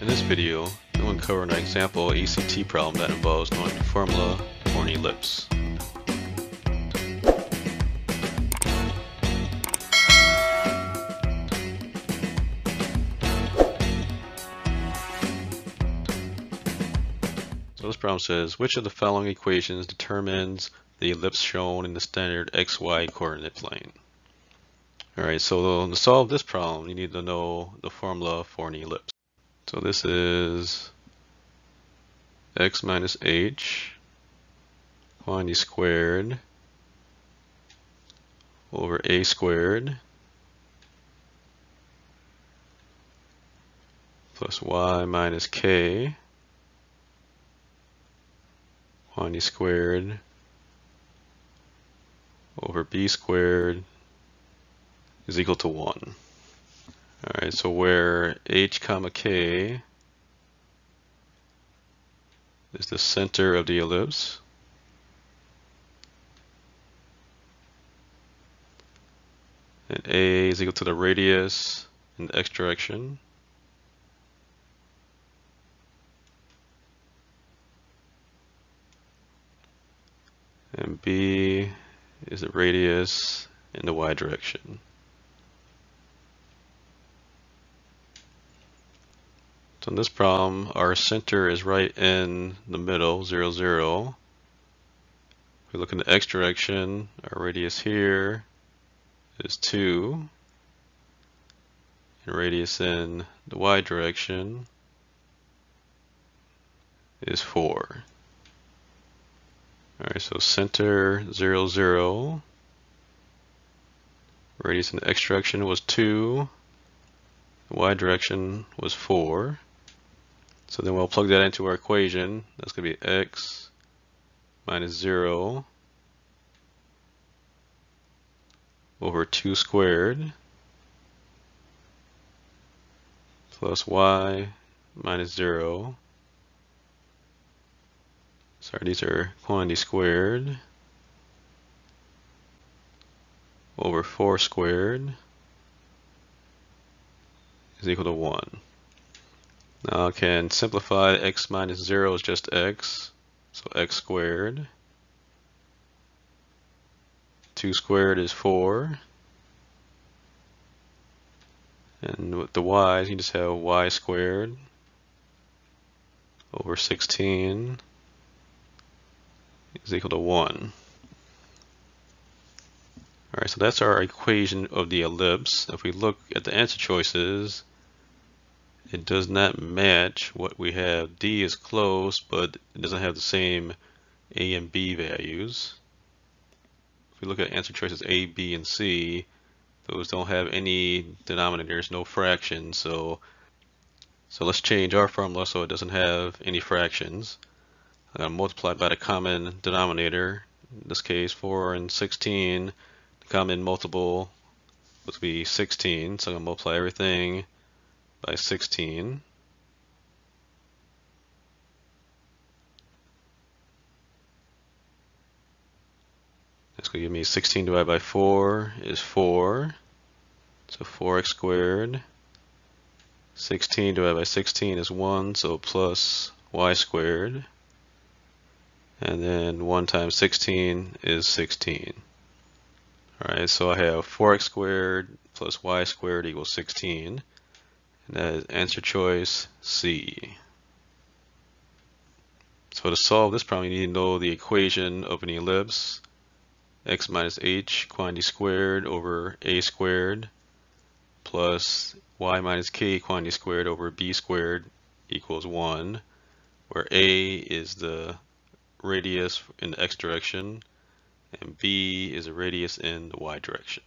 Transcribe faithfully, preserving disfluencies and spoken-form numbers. In this video, we'll cover an example A C T problem that involves knowing the formula for an ellipse. So this problem says, which of the following equations determines the ellipse shown in the standard X Y coordinate plane? Alright, so to solve this problem, you need to know the formula for an ellipse. So this is x minus h, quantity squared, over a squared, plus y minus k, quantity squared, over b squared, is equal to one. Alright, so where h comma k is the center of the ellipse, and a is equal to the radius in the x direction, and b is the radius in the y direction. So in this problem, our center is right in the middle, zero, zero. If we look in the x direction, our radius here is two. And radius in the y direction is four. All right, so center, zero, zero. Radius in the x direction was two. The y direction was four. So then we'll plug that into our equation. That's going to be x minus zero over two squared plus y minus zero. Sorry, these are quantity squared over four squared is equal to one. Now I can simplify. X minus zero is just x, so x squared. two squared is four. And with the y's, you just have y squared over sixteen is equal to one. Alright, so that's our equation of the ellipse. If we look at the answer choices, it does not match what we have. D is close, but it doesn't have the same A and B values. If we look at answer choices A, B, and C, those don't have any denominators, no fractions. So, so let's change our formula so it doesn't have any fractions. I'm going to multiply by the common denominator. In this case, four and sixteen, the common multiple would be sixteen. So I'm going to multiply everything by sixteen. That's going to give me sixteen divided by four is four. So four x squared. sixteen divided by sixteen is one, so plus y squared. And then one times sixteen is sixteen. All right, so I have four x squared plus y squared equals sixteen. And that is answer choice C. So to solve this problem, you need to know the equation of an ellipse. X minus h, quantity squared, over a squared, plus y minus k, quantity squared, over b squared, equals one, where a is the radius in the x direction, and b is a radius in the y direction.